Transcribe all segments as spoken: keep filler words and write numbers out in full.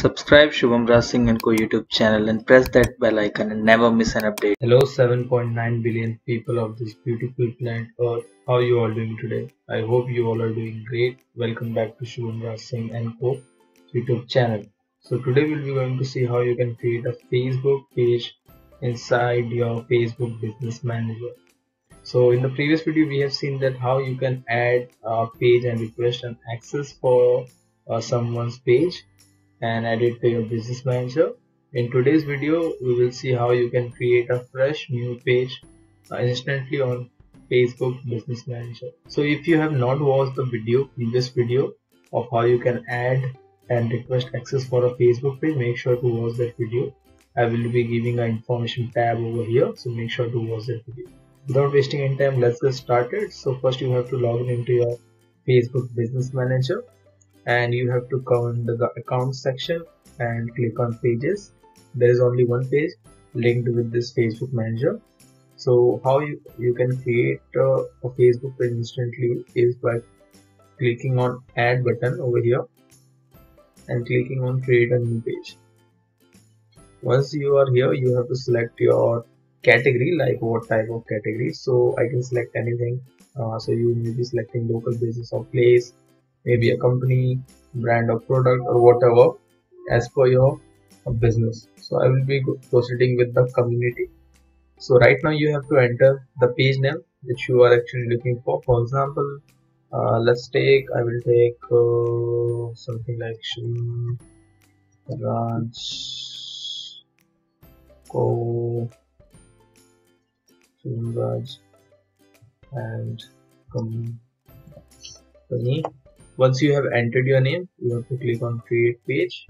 Subscribe Shubhamraj Singh and Co YouTube channel and press that bell icon and never miss an update. Hello seven point nine billion people of this beautiful planet Earth. How are you all doing today? I hope you all are doing great. Welcome back to Shubhamraj Singh and Co YouTube channel. So today we'll be going to see how you can create a Facebook page inside your Facebook Business Manager. So in the previous video we have seen that how you can add a page and request an access for uh, someone's page and add it to your business manager. In today's video we will see how you can create a fresh new page uh, instantly on Facebook Business Manager. So if you have not watched the video previous video of how you can add and request access for a Facebook page, make sure to watch that video. I will be giving an information tab over here, so make sure to watch that video. Without wasting any time, let's get started. So first you have to log in into your Facebook Business Manager and you have to come in the account section and click on pages. There is only one page linked with this Facebook Manager. So how you, you can create uh, a Facebook page instantly is by clicking on add button over here and clicking on create a new page. Once you are here, you have to select your category, like what type of category. So I can select anything. Uh, so you may be selecting local business or place, maybe a company, brand or product or whatever as per your business. So I will be proceeding with the community. So right now you have to enter the page name which you are actually looking for. For example, uh, let's take, I will take uh, something like Shubhamraj Co. Shubhamraj and Company. Once you have entered your name, you have to click on create page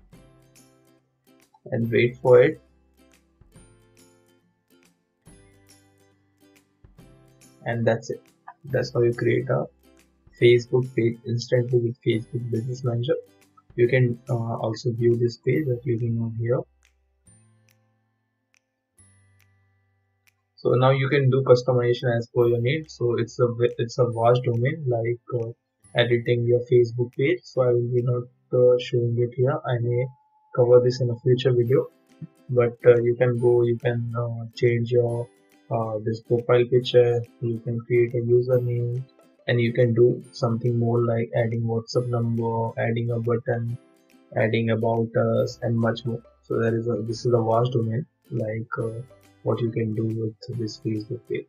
and wait for it. And that's it. That's how you create a Facebook page instantly with Facebook Business Manager. You can uh, also view this page by clicking on here. So now you can do customization as per your need. So it's a it's a vast domain, like uh, editing your Facebook page. So I will be not uh, showing it here. I may cover this in a future video. But uh, you can go, you can uh, change your uh, this profile picture. You can create a username, and you can do something more like adding WhatsApp number, adding a button, adding about us, and much more. So there is a this is a vast domain, like. Uh, what you can do with this Facebook page.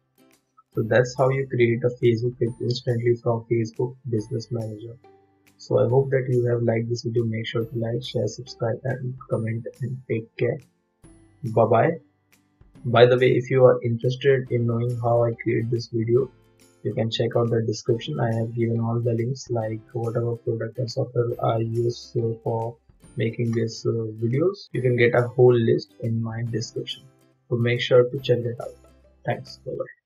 So that's how you create a Facebook page instantly from Facebook Business Manager. So I hope that you have liked this video. Make sure to like, share, subscribe and comment, and take care. Bye bye. By the way, if you are interested in knowing how I create this video, you can check out the description. I have given all the links, like whatever product and software I use for making these videos. You can get a whole list in my description. So make sure to check that out. Thanks. Bye-bye.